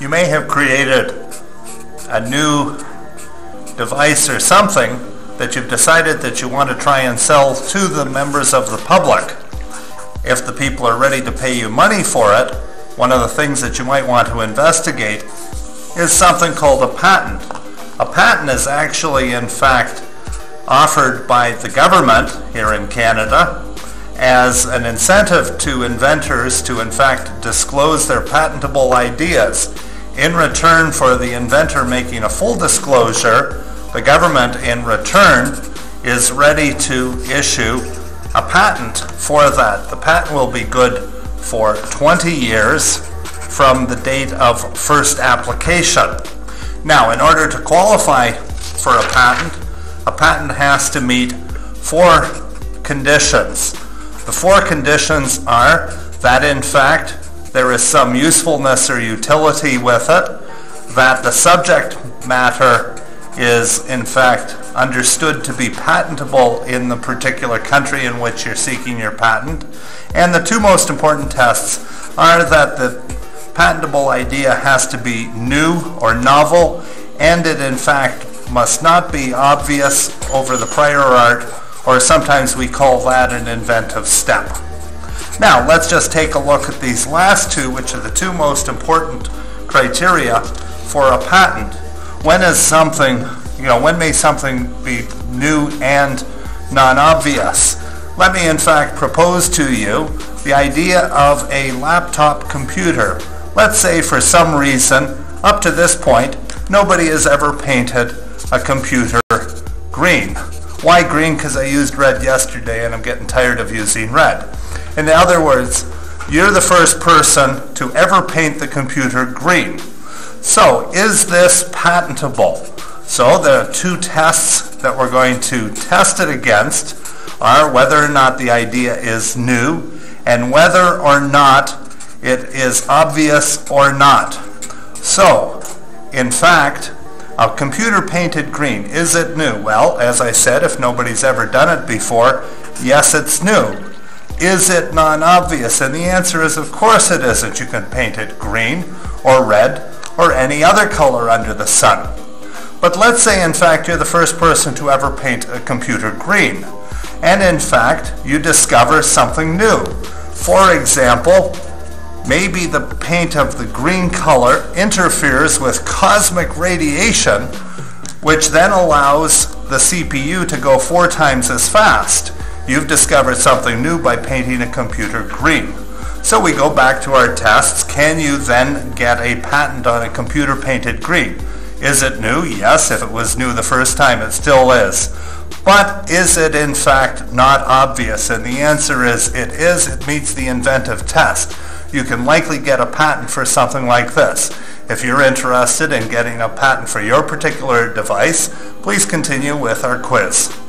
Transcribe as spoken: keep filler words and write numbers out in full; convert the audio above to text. You may have created a new device or something that you've decided that you want to try and sell to the members of the public. If the people are ready to pay you money for it, one of the things that you might want to investigate is something called a patent. A patent is actually, in fact, offered by the government here in Canada as an incentive to inventors to, in fact, disclose their patentable ideas. In return for the inventor making a full disclosure, the government, in return, is ready to issue a patent for that. The patent will be good for twenty years from the date of first application. Now, in order to qualify for a patent, a patent has to meet four conditions. The four conditions are that, in fact, there is some usefulness or utility with it, that the subject matter is, in fact, understood to be patentable in the particular country in which you're seeking your patent, and the two most important tests are that the patentable idea has to be new or novel, and it, in fact, must not be obvious over the prior art, or sometimes we call that an inventive step. Now, let's just take a look at these last two, which are the two most important criteria for a patent. When is something, you know, when may something be new and non-obvious? Let me, in fact, propose to you the idea of a laptop computer. Let's say for some reason, up to this point, nobody has ever painted a computer green. Why green? Because I used red yesterday and I'm getting tired of using red. In other words, you're the first person to ever paint the computer green. So, is this patentable? So, the two tests that we're going to test it against are whether or not the idea is new and whether or not it is obvious or not. So, in fact, a computer painted green, is it new? Well, as I said, if nobody's ever done it before, yes, it's new. Is it non-obvious? And the answer is, of course it isn't. You can paint it green or red or any other color under the sun. But let's say, in fact, you're the first person to ever paint a computer green. And in fact, you discover something new. For example, maybe the paint of the green color interferes with cosmic radiation, which then allows the C P U to go four times as fast. You've discovered something new by painting a computer green. So we go back to our tests. Can you then get a patent on a computer painted green? Is it new? Yes, if it was new the first time, it still is. But is it in fact not obvious? And the answer is it is. It meets the inventive test. You can likely get a patent for something like this. If you're interested in getting a patent for your particular device, please continue with our quiz.